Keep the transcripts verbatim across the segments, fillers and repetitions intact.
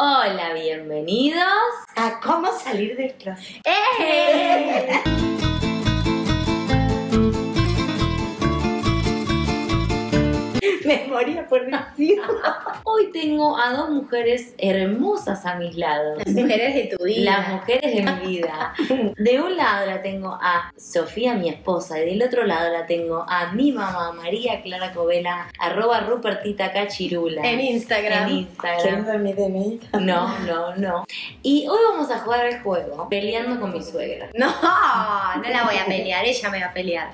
Hola, bienvenidos a Cómo Salir del Clóset. ¡Eh! Me moría por decirlo. Hoy tengo a dos mujeres hermosas a mis lados. Las mujeres de tu vida. Las mujeres de mi vida. De un lado la tengo a Sofía, mi esposa, y del otro lado la tengo a mi mamá, María Clara Covela, arroba Rupertita Cachirula. En Instagram. En Instagram. ¿Quieres de mí? No, no, no. Y hoy vamos a jugar al juego peleando con mi suegra. No, no la voy a pelear, ella me va a pelear.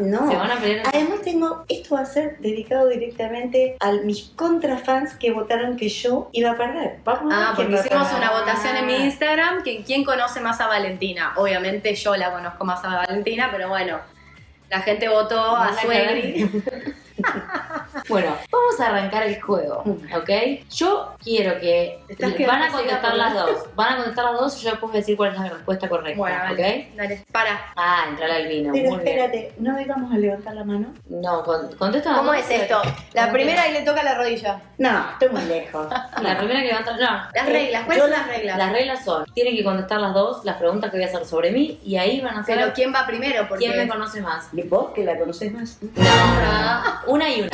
No. Se van a pelear. Además tengo, esto va a ser dedicado directamente a mis contrafans que votaron que yo iba a perder. Vamos ah, a porque hicimos a una votación en mi Instagram, que quién conoce más a Valentina. Obviamente yo la conozco más a Valentina, pero bueno, la gente votó no a Suegri. Bueno, vamos a arrancar el juego, ¿ok? Yo quiero que van a contestar las dos. Van a contestar las dos y yo puedo decir cuál es la respuesta correcta, bueno, vale, ¿ok? Dale, para. Ah, entrar al vino. Pero muy espérate, bien. ¿No íbamos a levantar la mano? No, con, contesta. ¿Cómo es esto? La primera que le toca la rodilla. No, estoy muy lejos. La primera que levanta, no. Las reglas, ¿cuáles son las reglas? Las reglas son, tienen que contestar las dos las preguntas que voy a hacer sobre mí y ahí van a hacer. Pero ¿quién va primero? Porque ¿quién me conoce más? ¿Y vos que la conoces más? No, no. Una y una.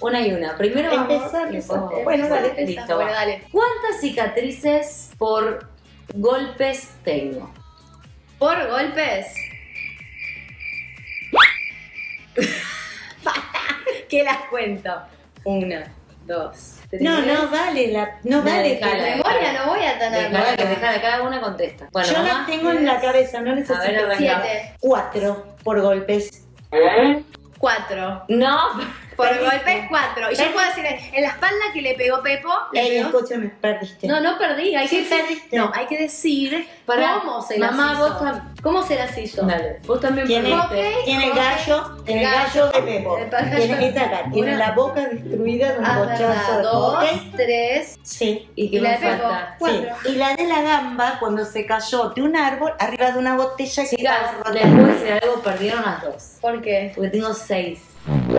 Una y una. Primero vamos empezar, empezar. Oh, bueno, dale, empezar. Listo, bueno, dale. ¿Cuántas cicatrices por golpes tengo? ¿Por golpes? ¿Qué las cuento? Una, dos, tres. No, no vale, la, no, no vale. Dejala, memoria no voy a tener. Dejala, que dejala, cada una contesta. Bueno, yo las tengo en la cabeza, no necesito. A ver, arrancamos. Cuatro por golpes. ¿Eh? Cuatro. No. Por perdiste. Golpes cuatro. Y perdiste. Yo puedo decir en la espalda que le pegó Pepo. Ey, escúchame, perdiste. No, no perdí. Hay sí, que perdiste. No, hay que decir para cómo se las mamá, hizo. Vos tam... ¿Cómo se las hizo? Dale. Vos también perdiste. Okay, tiene el gallo, okay. Tiene el gallo de Pepo. Tiene esta acá. Tiene la boca destruida de un ah, bochazo. Dos, okay. Tres. Sí. Y, y la de Pepo. Cuatro. Sí. Y la de la gamba cuando se cayó de un árbol arriba de una botella. Chicas, que después de algo perdieron las dos. ¿Por qué? Porque tengo seis.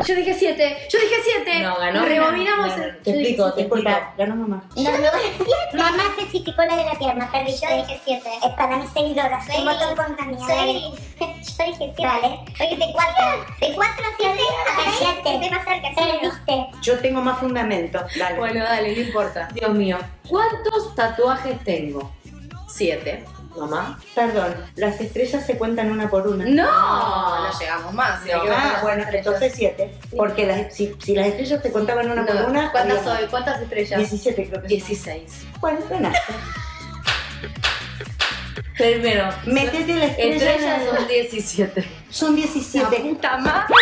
Yo dije siete, yo dije siete. No, ganó. Rebobinamos el. Te explico, te explico. Ganó mamá. No, no, mamá se significó la de la pierna, pero yo dije siete. Es para mis seguidoras. Soy motor contaminado. Soy. Yo dije siete. Vale. Oye, de cuatro. De cuatro a siete. Siete. Te va a acercar, perdiste. Yo tengo más fundamento. Dale. Bueno, dale, no importa. Dios mío. ¿Cuántos tatuajes tengo? Siete. Mamá. Perdón, las estrellas se cuentan una por una. No, no llegamos más. No. Ah, bueno, entonces siete. Porque las, si, si las estrellas se contaban una no. por una. ¿Cuántas soy? ¿Cuántas estrellas? diecisiete creo que dieciséis. Son. Bueno, ganaste. Primero, metete las estrellas. Estrellas son diecisiete. Son diecisiete. La puta madre.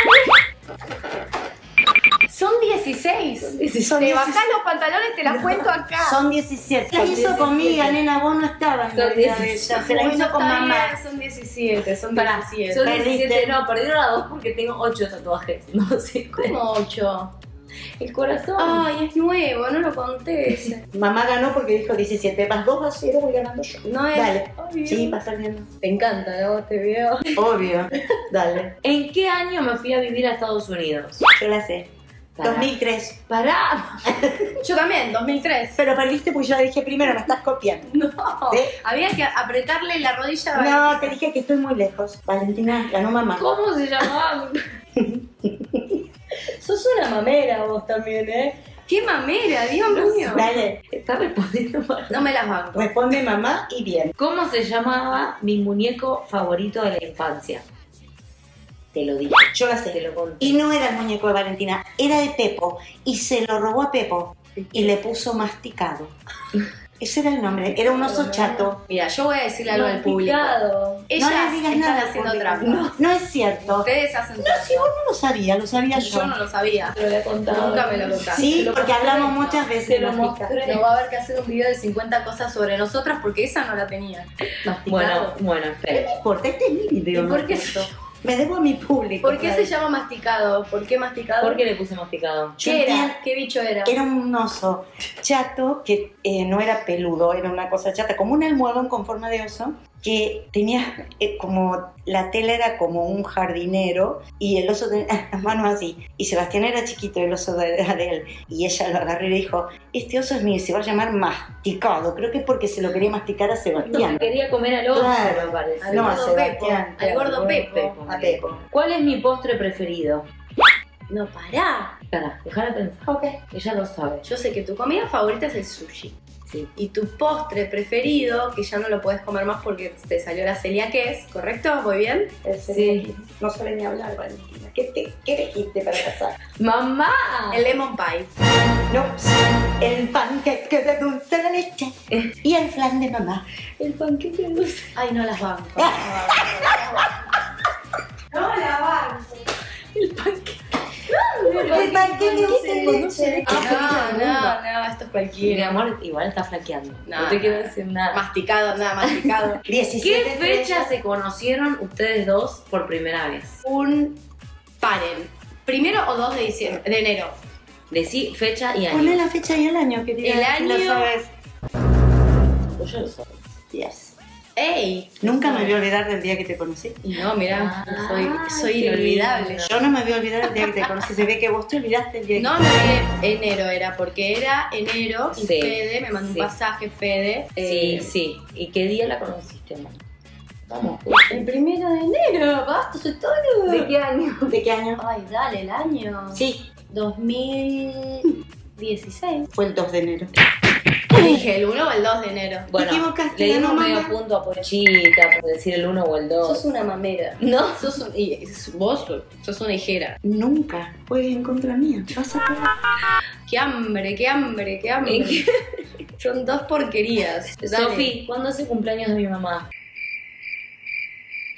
Son dieciséis. Son dieciséis. Te bajás los pantalones, te las cuento acá. Son diecisiete. ¿Qué hizo conmigo, nena? Vos no estabas. Son diecisiete. Se la hizo con mamá. Son diecisiete. Son diecisiete. Son diecisiete. No, perdieron a dos porque tengo ocho tatuajes. No sé. ¿Cómo ocho? El corazón. Ay, es nuevo, no lo conté. Mamá ganó porque dijo diecisiete. Vas dos a cero, voy ganando yo. No es. Dale. Obvio. Sí, vas perdiendo. Te encanta, ¿no? Te veo. Obvio. Dale. ¿En qué año me fui a vivir a Estados Unidos? Yo la sé. Pará. dos mil tres. Pará. Yo también, dos mil tres. Pero perdiste porque yo dije primero, me estás copiando. No. ¿Sí? Había que apretarle la rodilla a Valentina. No, te dije que estoy muy lejos. Valentina ganó mamá. ¿Cómo se llamaba? Sos una mamera vos también, ¿eh? ¡Qué mamera, Dios mío! Dale. Está respondiendo mal. No me las banco. Responde mamá y bien. ¿Cómo se llamaba mi muñeco favorito de la infancia? Te lo dije. Yo la sé. Te lo conté. Y no era el muñeco de Valentina, era de Pepo. Y se lo robó a Pepo. Y le puso masticado. Ese era el nombre. Era un oso chato. Mira, yo voy a decirle algo al público. Ellas no le digas nada haciendo trampa. No, no es cierto. Ustedes hacen trampa. No, si vos no lo sabías, lo sabía yo. Yo no lo sabía. Te lo había contado. Nunca me lo contaste. Sí, porque hablamos muchas veces. Te lo mostré. Pero va a haber que hacer un video de cincuenta cosas sobre nosotras porque esa no la tenía. Masticado. Bueno, bueno, espera. No me importa, este es mi video. ¿Y por qué esto? Me debo a mi público. ¿Por qué se llama masticado? ¿Por qué masticado? ¿Por qué le puse masticado? ¿Qué era? ¿Qué bicho era? Era un oso chato que eh, no era peludo, era una cosa chata, como un almohadón con forma de oso. que tenía eh, como, la tela era como un jardinero y el oso tenía las manos así. Y Sebastián era chiquito, el oso era de él. Y ella lo agarró y le dijo, este oso es mío, se va a llamar Masticado. Creo que es porque se lo quería masticar a Sebastián. No, quería comer al oso, claro, me parece. Al no, a Sebastián. Pepo, al gordo Pepo. Pepo. A Pepo. ¿Cuál es mi postre preferido? No, pará. Pará, déjala pensar. Ok. Ella lo sabe. Yo sé que tu comida favorita es el sushi. Sí. Y tu postre preferido, que ya no lo puedes comer más porque te salió la celiaquez, ¿correcto? ¿Voy bien? Sí. No suele ni hablar, Valentina. ¿Qué, te, qué elegiste para casar? ¡Mamá! El lemon pie. No, el panqueque de dulce de leche y el flan de mamá. El panqueque de dulce... Ay, no las banco. No las banco. El panqueque... El panqueque no se ah, no, no, no, esto es cualquiera. Mi amor, igual está flaqueando. No, no te quiero decir nada. Masticado, nada, masticado. ¿Qué fecha se conocieron ustedes dos por primera vez? Un paren. Primero o dos de diciembre, de enero. Decí fecha y año. Ponle la fecha y el año, querida. El año. Lo sabes. Vos ya lo sabes. Yes. ¡Ey! Nunca me voy a olvidar del día que te conocí. No, mirá, ah, soy, soy inolvidable. Lindo. Yo no me voy a olvidar del día que te conocí. Se ve que vos te olvidaste el día que no, te conocí. No, me... enero era, porque era enero y sí, Fede, me mandó sí. un pasaje, Fede. Eh... Sí, sí. ¿Y qué día la conociste, mamá? Vamos. El primero de enero, basta, soy todo. ¿De qué año? ¿De qué año? Ay, dale, el año. Sí. dos mil dieciséis. Fue el dos de enero. Dije el uno o el dos de enero. Bueno, le dimos medio mamá? punto a Pochita por decir el uno o el dos. Sos una mamera. No, sos un, vos sos una hijera. Nunca juegues en contra mía. Vas a poder... Qué hambre, qué hambre, qué hambre. ¿Qué? Son dos porquerías. Sofi, ¿cuándo es el cumpleaños de mi mamá?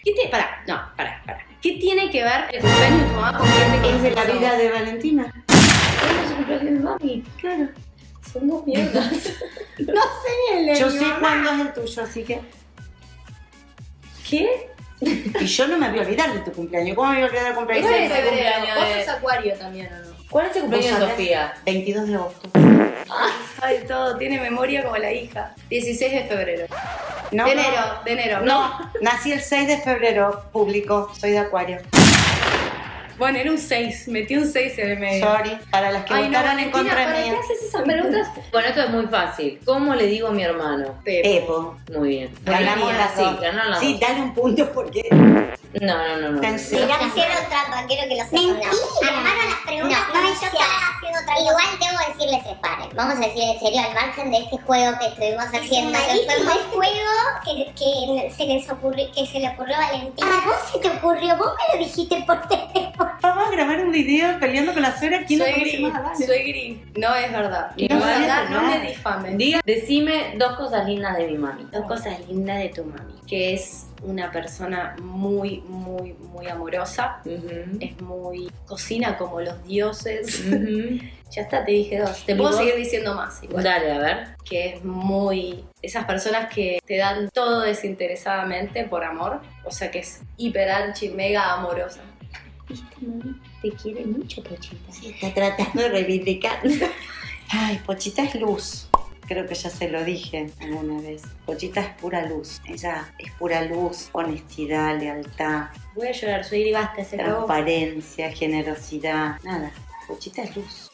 ¿Qué te...? Pará, no, pará, pará. ¿Qué tiene que ver el cumpleaños de tu mamá con quién te... Es de la vida de Valentina. ¿Cuándo es el cumpleaños de mami? Claro. Son dos mierdas. No sé el Yo sé cuándo es el tuyo, así que... ¿Qué? Y yo no me voy a olvidar de tu cumpleaños. ¿Cómo me voy a olvidar del cumpleaños? ¿Cuál es el cumpleaños? ¿Vos sos acuario también o no? ¿Cuál es el cumpleaños de Sofía? veintidós de agosto. Ay, sabe todo. Tiene memoria como la hija. dieciséis de febrero. No, de enero, no. de enero. No. no, nací el seis de febrero, público. Soy de acuario. Bueno, era un seis, metí un seis en el medio. Sorry, para las que Ay, votaron no, en contra de mí. ¿Qué haces esas preguntas? Bueno, esto es muy fácil. ¿Cómo le digo a mi hermano? Pepo. Pepo. Muy bien. Ganamos las sí, ganamos las Sí, dale un punto porque... No, no, no, no. Si no hicieron trampa, quiero que lo sepan. ¡Mentira! Armaron las preguntas. No, no, yo estaba haciendo trampa. Igual tengo que decirles que paren. Vamos a decir en serio, al margen de este juego que estuvimos haciendo. Que fue un juego que, que se les ocurrió, que se le ocurrió a Valentina. ¿A vos se te ocurrió? Vos me lo dijiste por teléfono. Vamos a grabar un video peleando con la suegra. ¿Quién soy gris, soy gris. No es verdad. No, no, es verdad, no me difamen. Diga, decime dos cosas lindas de mi mami. Dos cosas lindas de tu mami. Que es una persona muy, muy, muy amorosa. Uh-huh. Es muy... Cocina como los dioses. Uh-huh. Ya está, te dije dos. Te puedo vos? seguir diciendo más igual. Dale, a ver. Que es muy... Esas personas que te dan todo desinteresadamente por amor. O sea que es hiper archi, mega amorosa. Viste, mami, te quiere mucho, Pochita. Sí, está tratando de reivindicar. Ay, Pochita es luz. Creo que ya se lo dije alguna vez. Pochita es pura luz. Ella es pura luz, honestidad, lealtad. Voy a llorar, soy y basta. Transparencia, generosidad, nada. Pochita es luz.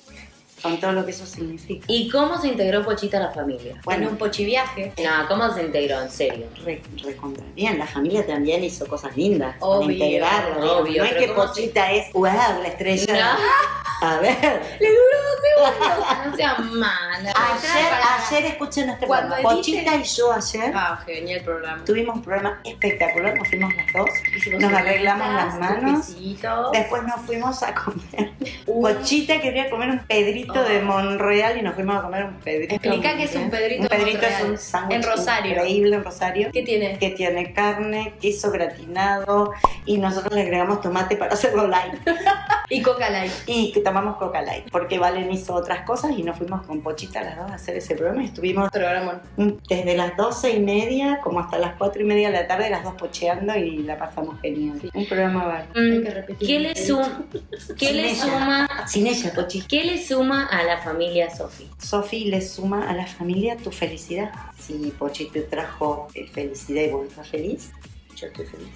Con todo lo que eso significa. ¿Y cómo se integró Pochita a la familia? Bueno, en un pochiviaje. No, ¿cómo se integró? En serio. Re, recontra bien. La familia también hizo cosas lindas. Obvio, integrarla. Obvio. No es que Pochita se... es, wow, la estrella. No. A ver. Le duró dos segundos. No sea mala. Ayer, ayer escuché nuestro programa. Pochita y yo ayer. Ah, genial programa. Tuvimos un programa espectacular. Nos fuimos las dos. Hicimos nos arreglamos las manos. Después nos fuimos a comer. Uh. Pochita quería comer un pedrito de Monreal y nos fuimos a comer un pedrito. Explica qué es un pedrito. Un pedrito de es un sándwich en Rosario. Increíble en Rosario. ¿Qué tiene? Que tiene carne, queso gratinado y nosotros le agregamos tomate para hacerlo light. Y coca light. Y que tomamos coca light. Porque Valen hizo otras cosas y nos fuimos con Pochita las dos a hacer ese programa y estuvimos programa. desde las doce y media como hasta las cuatro y media de la tarde, las dos pocheando y la pasamos genial. Sí. Un programa bárbaro. Mm. Hay que repetir. ¿Qué le suma? ¿Qué le suma? Sin ella, Pochita. ¿Qué le suma suma a la familia Sofía. Sofía le suma a la familia tu felicidad. Si Pochi te trajo felicidad y vos estás feliz, yo estoy feliz.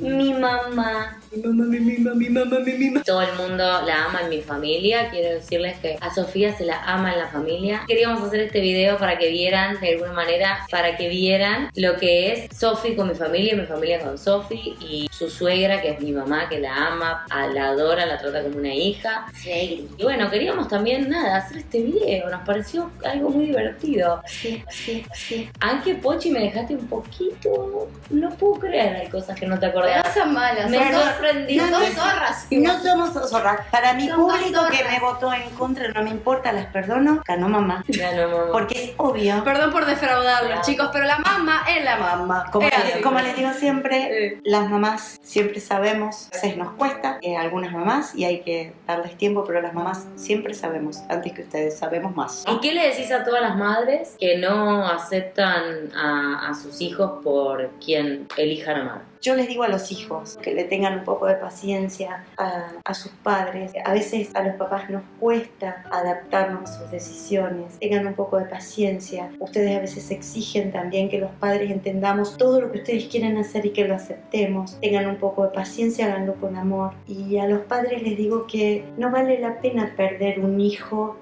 Mi mamá. Mi mamá, mi mamá, mi mamá, mi mamá. Todo el mundo la ama en mi familia. Quiero decirles que a Sofía se la ama en la familia. Queríamos hacer este video para que vieran, de alguna manera, para que vieran lo que es Sofía con mi familia, mi familia con Sofía y su suegra, que es mi mamá, que la ama, la adora, la trata como una hija. Sí. Y bueno, queríamos también, nada, hacer este video. Nos pareció algo muy divertido. Sí, sí, sí. Aunque Pochi me dejaste un poquito, no puedo creer, hay cosas que no te No son malas, me sorprendí. No, no, no, zorras. No somos zorras. Para mi público que me votó en contra, no me importa, las perdono. Ganó mamá. Ganó mamá. Porque es obvio. Perdón por defraudarlos, claro, chicos, pero la mamá es la mamá. Como, eh, como les digo siempre, eh. las mamás siempre sabemos. A veces nos cuesta, eh, algunas mamás, y hay que darles tiempo, pero las mamás siempre sabemos. Antes que ustedes sabemos más. ¿Y qué le decís a todas las madres que no aceptan a, a sus hijos por quien elijan amar? Yo les digo a los hijos que le tengan un poco de paciencia a, a sus padres. A veces a los papás nos cuesta adaptarnos a sus decisiones. Tengan un poco de paciencia. Ustedes a veces exigen también que los padres entendamos todo lo que ustedes quieren hacer y que lo aceptemos. Tengan un poco de paciencia, háganlo con amor. Y a los padres les digo que no vale la pena perder un hijo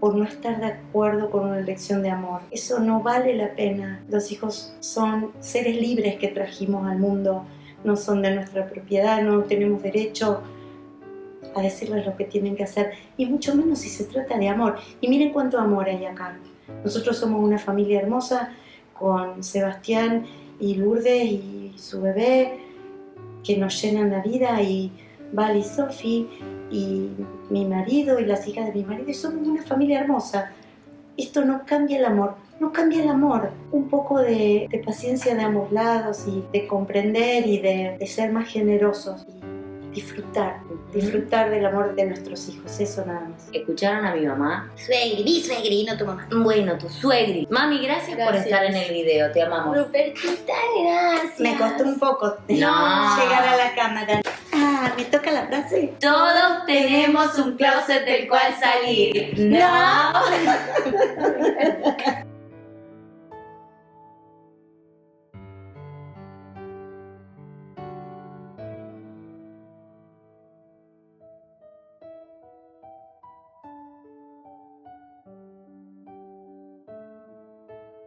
por no estar de acuerdo con una elección de amor. Eso no vale la pena. Los hijos son seres libres que trajimos al mundo. No son de nuestra propiedad, no tenemos derecho a decirles lo que tienen que hacer. Y mucho menos si se trata de amor. Y miren cuánto amor hay acá. Nosotros somos una familia hermosa con Sebastián y Lourdes y su bebé que nos llenan la vida, y Val y Sofía y mi marido y las hijas de mi marido, y somos una familia hermosa. Esto no cambia el amor, no cambia el amor. Un poco de, de paciencia de ambos lados, y de comprender y de, de ser más generosos y disfrutar, disfrutar del amor de nuestros hijos, eso nada más. ¿Escucharon a mi mamá? Suegri, mi suegri, no tu mamá. Bueno, tu suegri. Mami, gracias, gracias por estar en el video, te amamos. Rupertita, gracias. Me costó un poco no. llegar a la cámara. ¿Me toca la frase? Todos tenemos un closet del cual salir. ¡No!